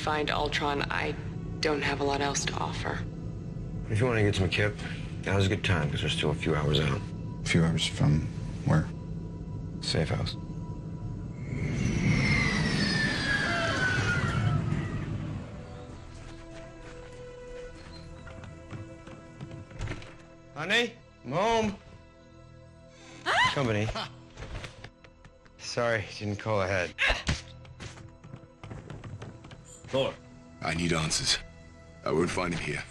find Ultron, I don't have a lot else to offer. If you want to get some kip, now's a good time, because we're still a few hours out. A few hours from where? Safe house. Honey, I'm home. Ah! Company. Sorry, didn't call ahead. Thor. I need answers. I won't find him here.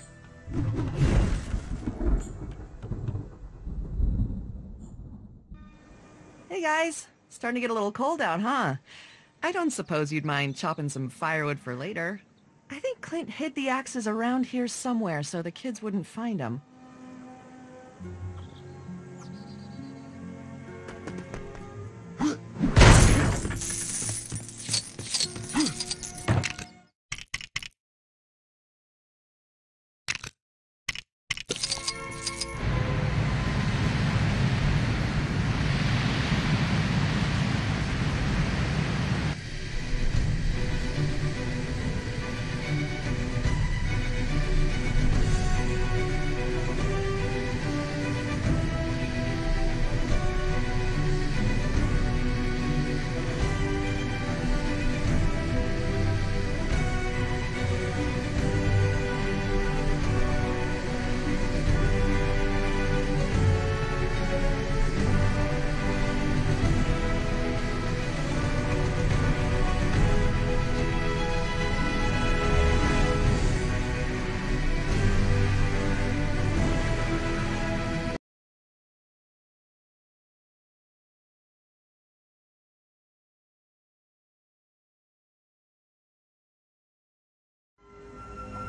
Hey guys, starting to get a little cold out, huh? I don't suppose you'd mind chopping some firewood for later. I think Clint hid the axes around here somewhere so the kids wouldn't find them.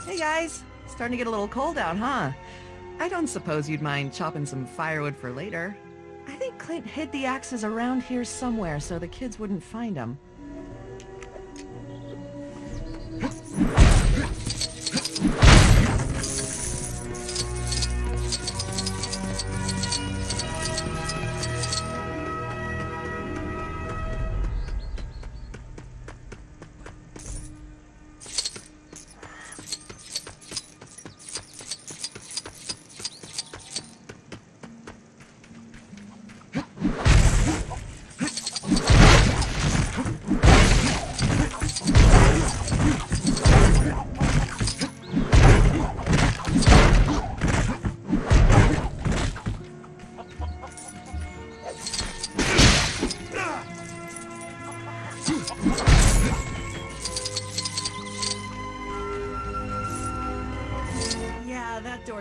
Hey guys, starting to get a little cold out, huh? I don't suppose you'd mind chopping some firewood for later. I think Clint hid the axes around here somewhere so the kids wouldn't find them.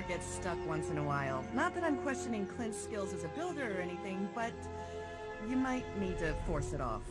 Gets stuck once in a while. Not that I'm questioning Clint's skills as a builder or anything, but you might need to force it off.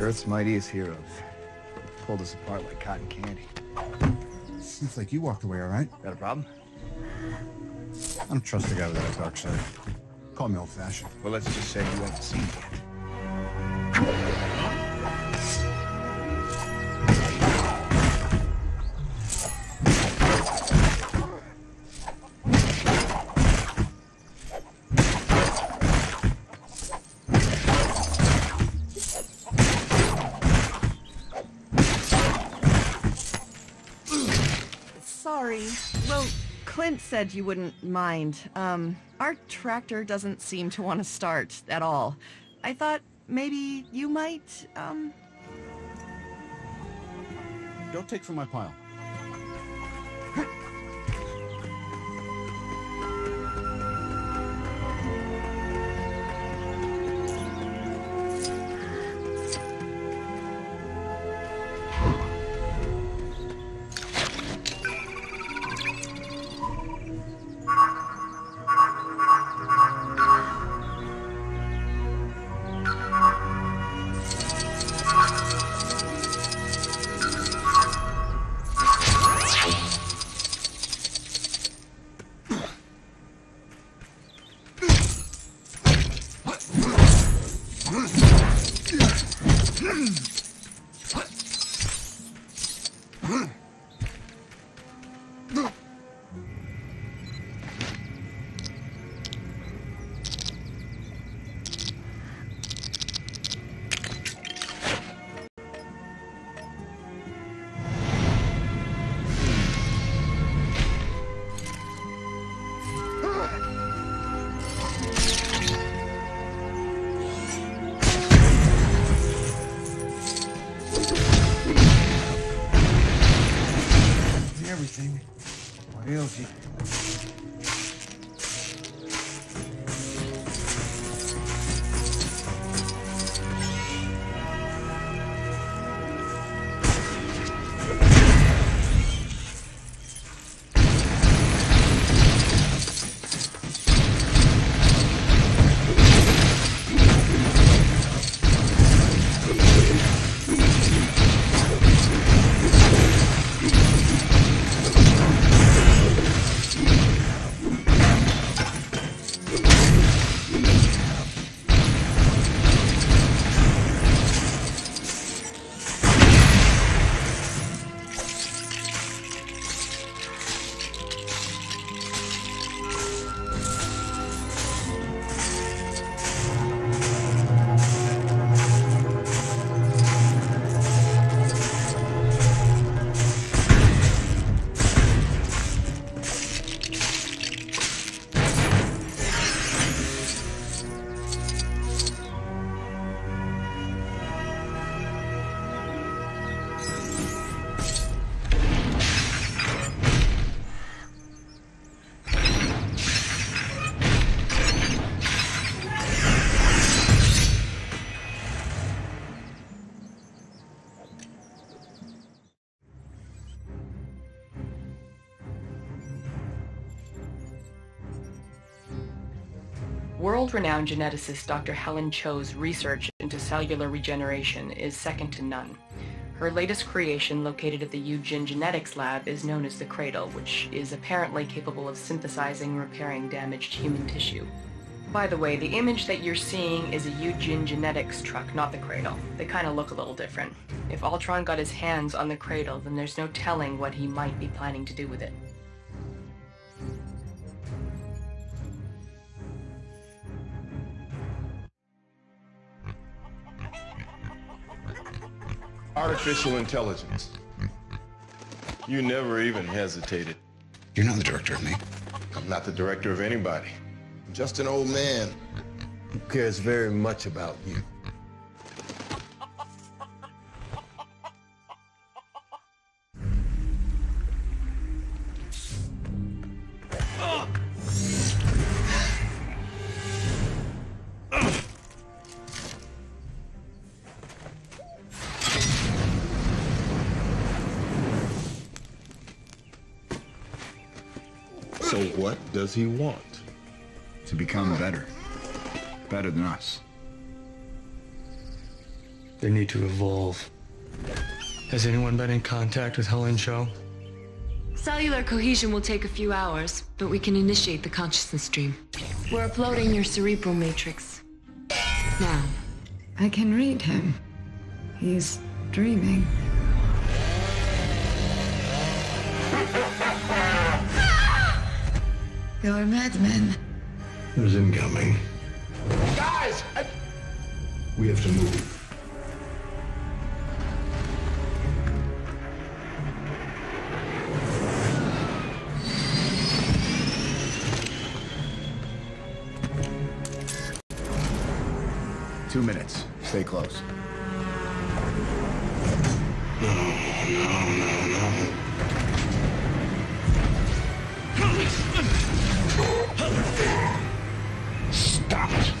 Earth's mightiest heroes pulled us apart like cotton candy. Seems like you walked away all right. Got a problem? I don't trust the guy without a dark side. Call me old-fashioned. Well, let's just say you won't see yet. Clint said you wouldn't mind. Our tractor doesn't seem to want to start at all. I thought maybe you might, Don't take from my pile. World-renowned geneticist Dr. Helen Cho's research into cellular regeneration is second to none. Her latest creation, located at the Eugene genetics lab, is known as the Cradle, which is apparently capable of synthesizing and repairing damaged human tissue. By the way, the image that you're seeing is a Eugene genetics truck, not the Cradle. They kind of look a little different. If Ultron got his hands on the Cradle, then there's no telling what he might be planning to do with it. Artificial intelligence. You never even hesitated. You're not the director of me. I'm not the director of anybody. I'm just an old man who cares very much about you. So what does he want? To become better. Better than us. They need to evolve. Has anyone been in contact with Helen Cho? Cellular cohesion will take a few hours, but we can initiate the consciousness stream. We're uploading your cerebral matrix. Now. I can read him. He's dreaming. You're madmen. There's incoming. Guys! We have to move. $2 minutes. Stay close. Stop it.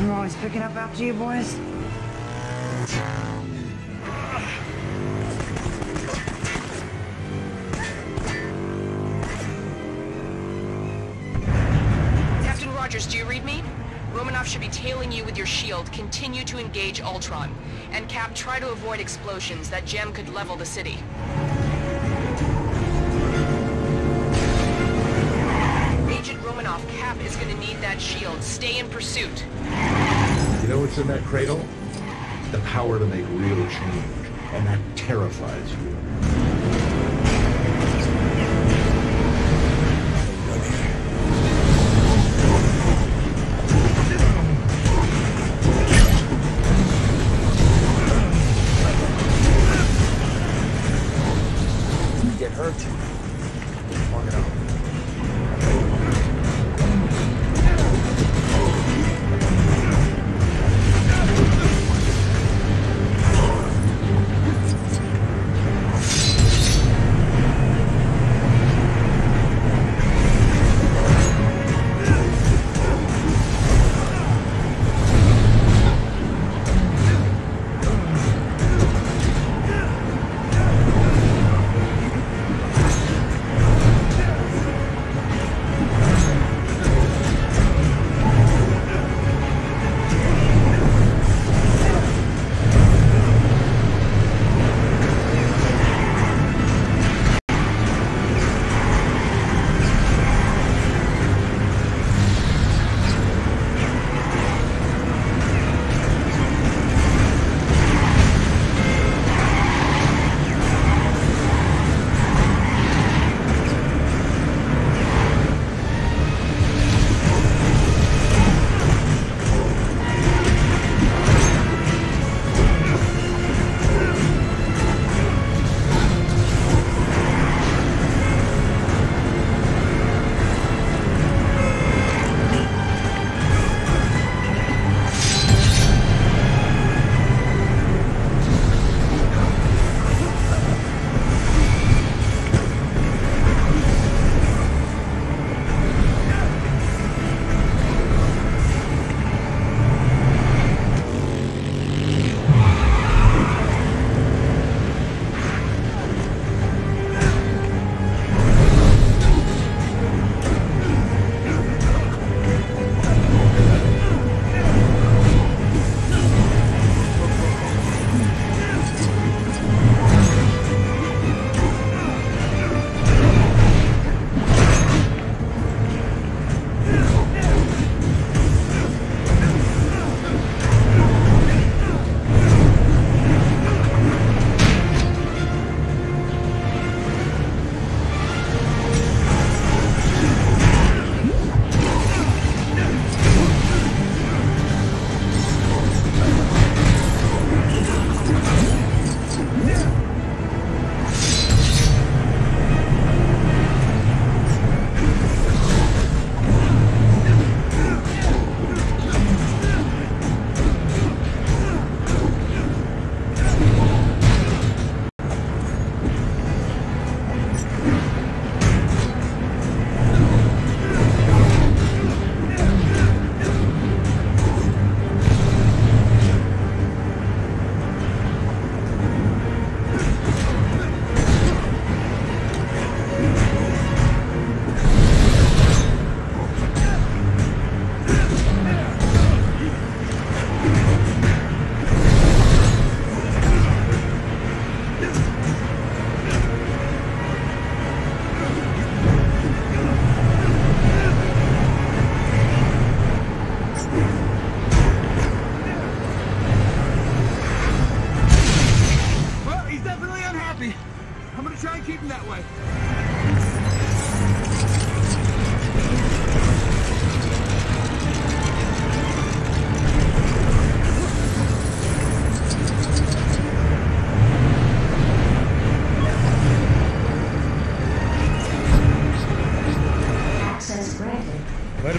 You're always picking up after you, boys. Romanoff should be tailing you with your shield. Continue to engage Ultron. And Cap, try to avoid explosions. That gem could level the city. Agent Romanoff, Cap is gonna need that shield. Stay in pursuit. You know what's in that cradle? The power to make real change. And that terrifies you.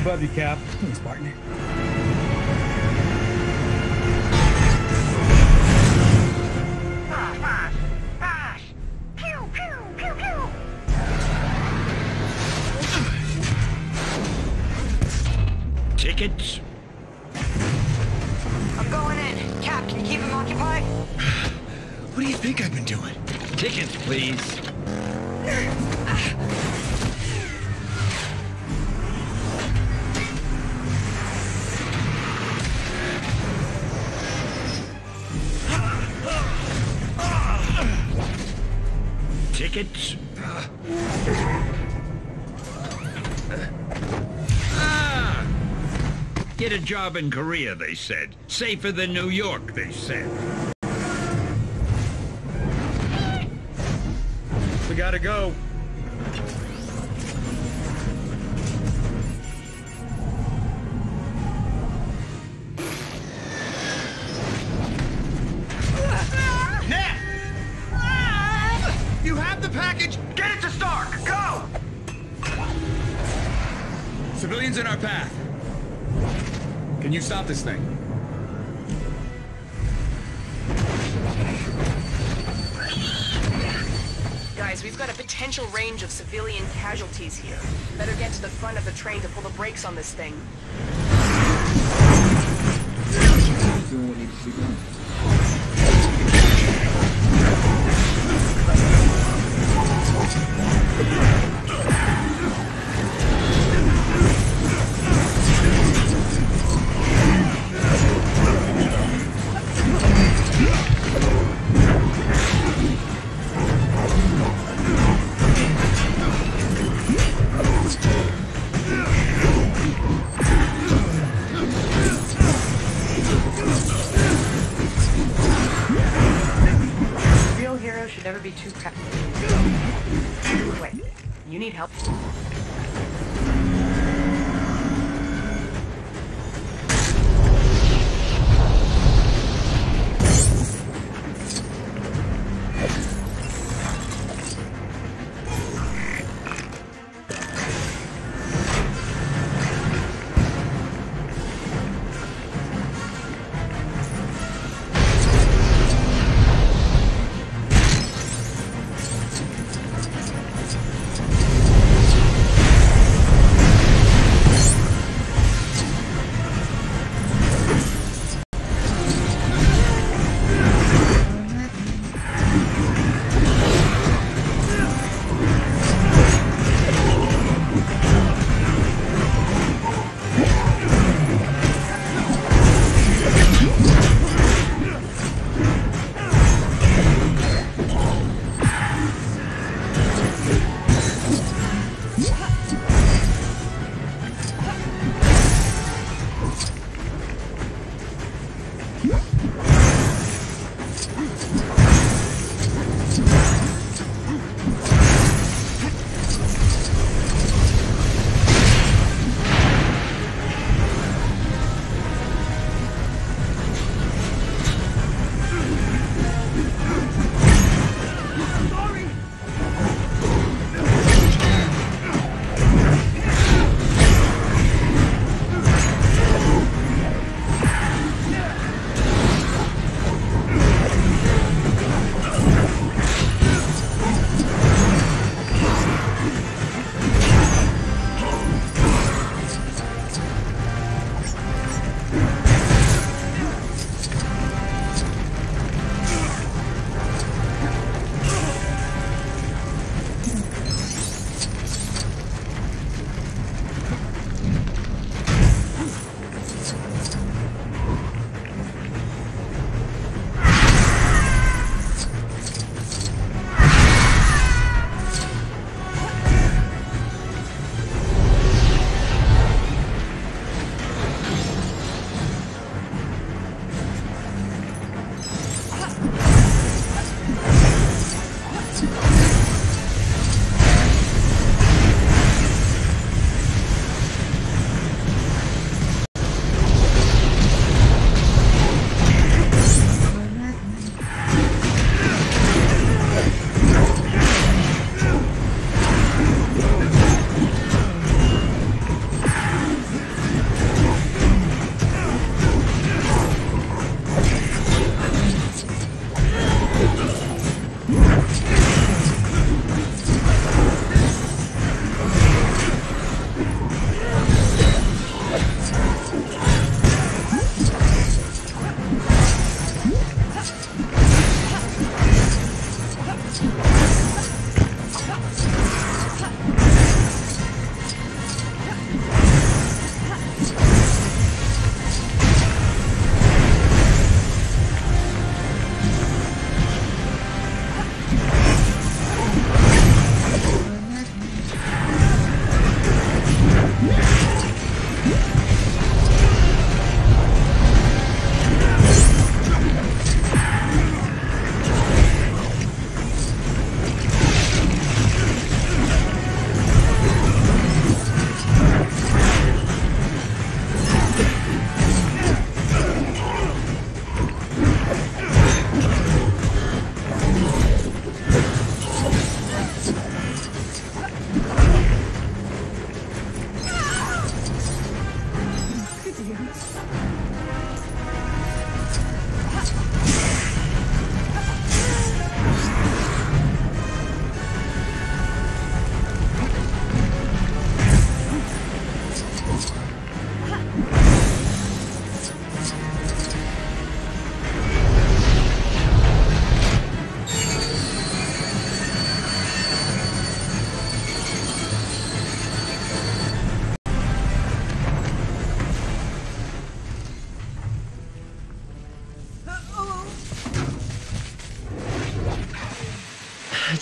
Above you, Cap. Thanks, Spartan. Tickets? I'm going in. Cap, can you keep him occupied? What do you think I've been doing? Tickets, please. tickets? Get a job in Korea, they said. Safer than New York, they said. We gotta go. Package, get it to Stark! Go! Civilians in our path. Can you stop this thing? Guys, we've got a potential range of civilian casualties here. Better get to the front of the train to pull the brakes on this thing.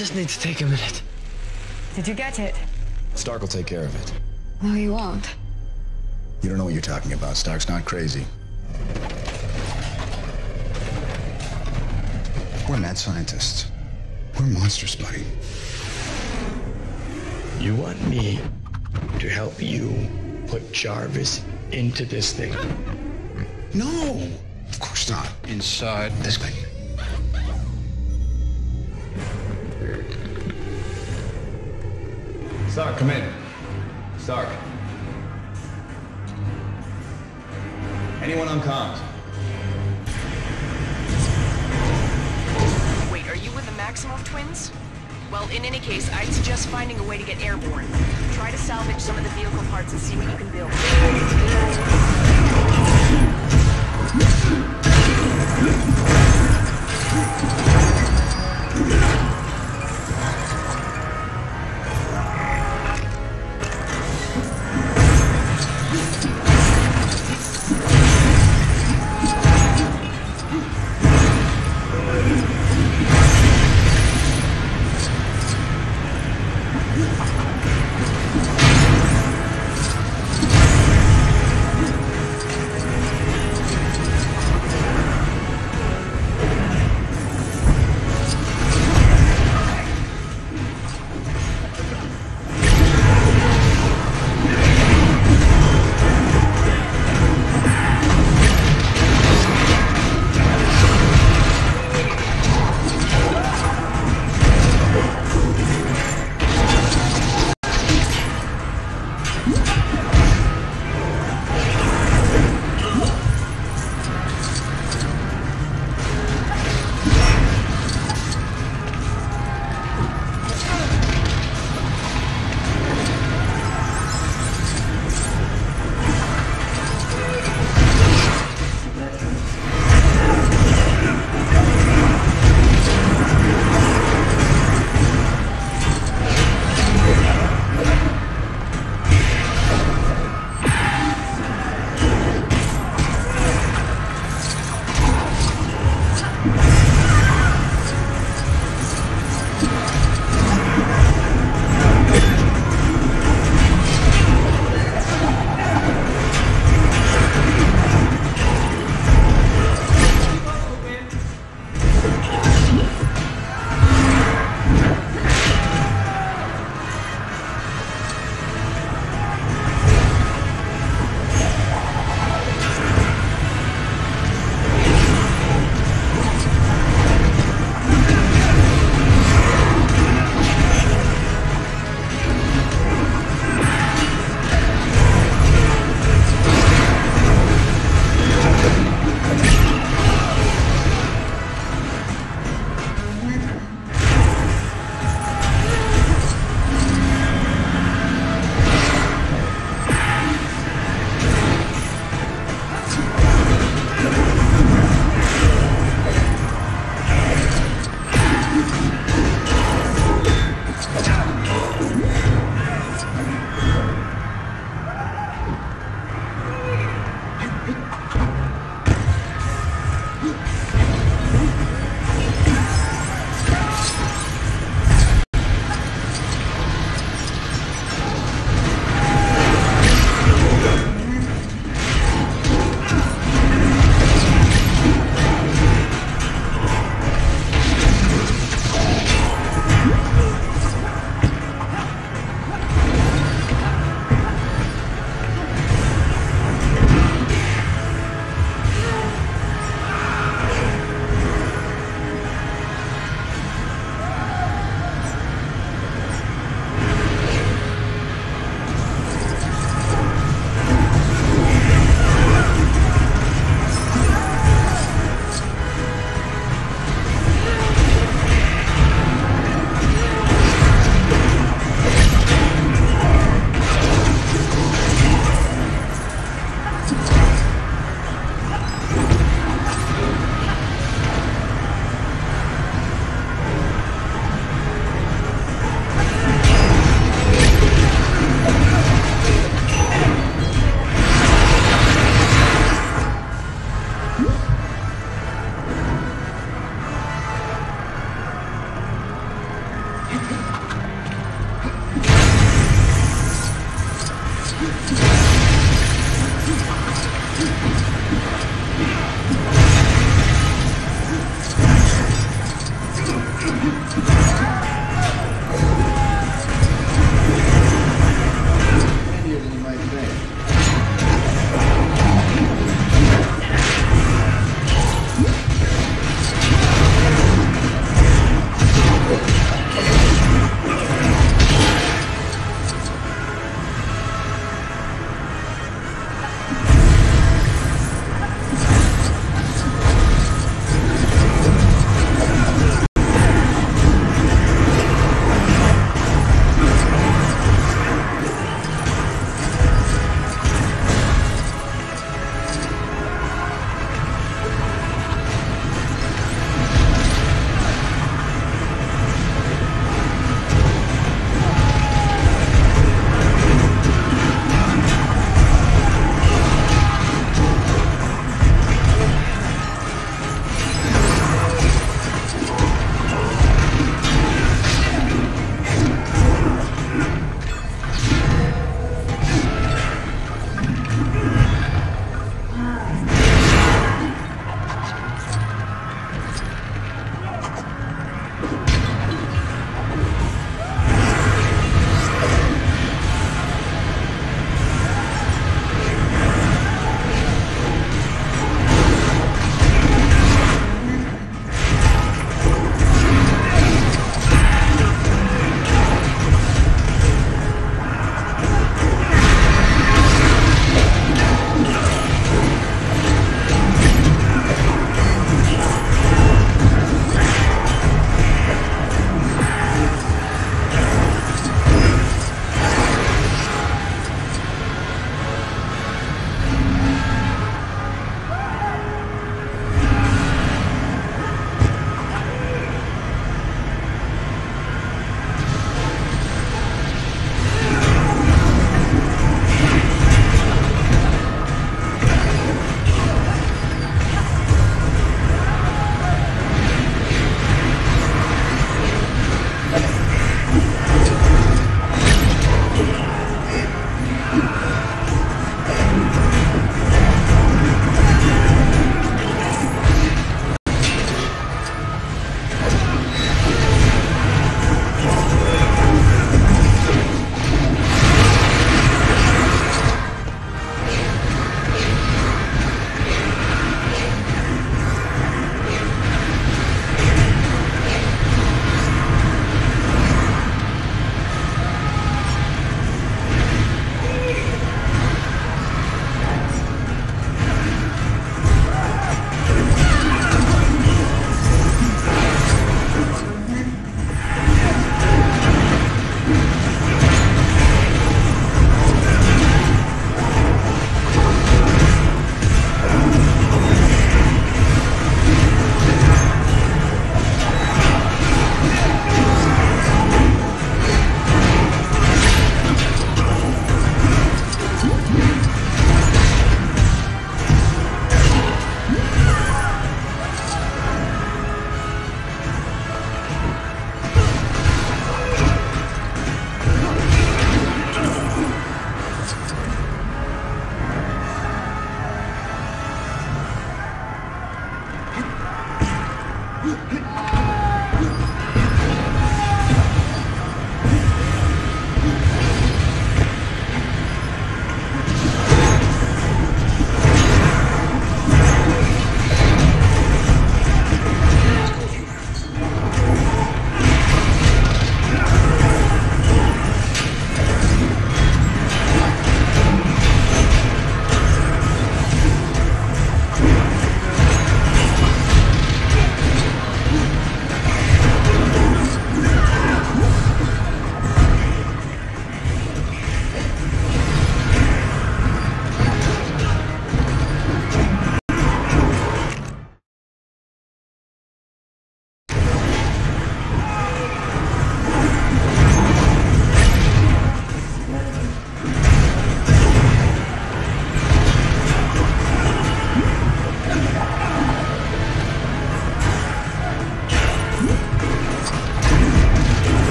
just needs to take a minute. Did you get it? Stark will take care of it. No, he won't. You don't know what you're talking about. Stark's not crazy. We're mad scientists. We're monsters, buddy. You want me to help you put Jarvis into this thing? No! Of course not. Inside this thing. Stark, come in. Stark. Anyone on comms? Maximoff twins? Well, in any case, I'd suggest finding a way to get airborne. Try to salvage some of the vehicle parts and see what you can build.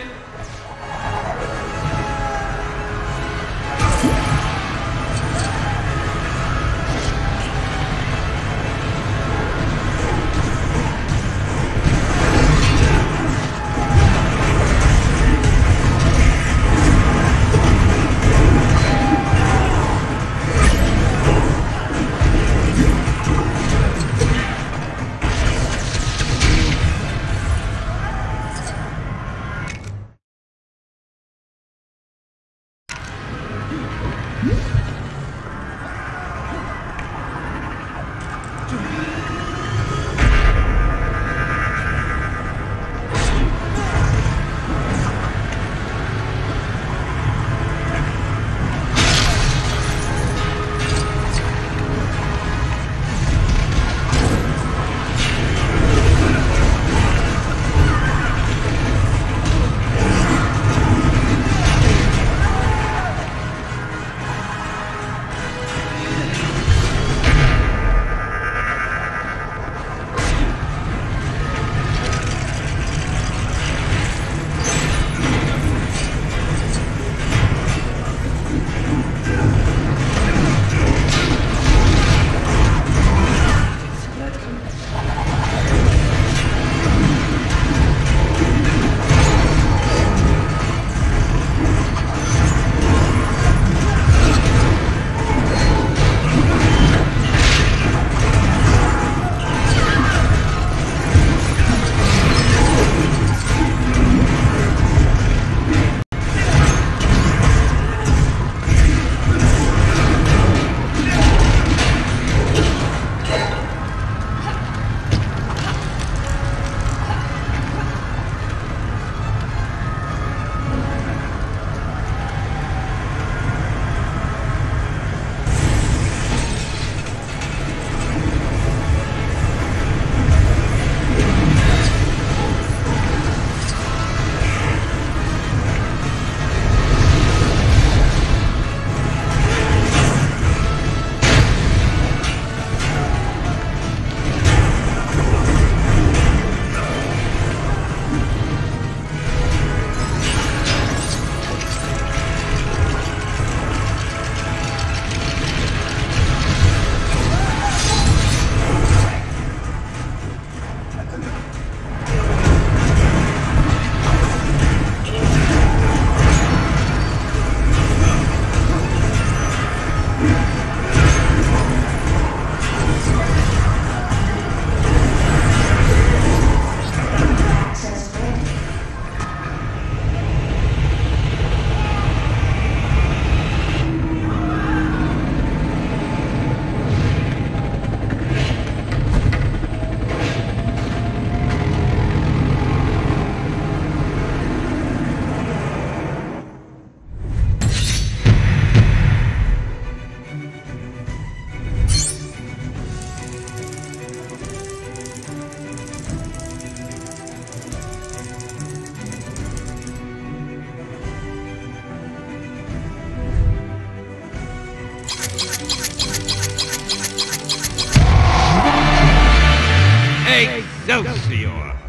in. No, senor.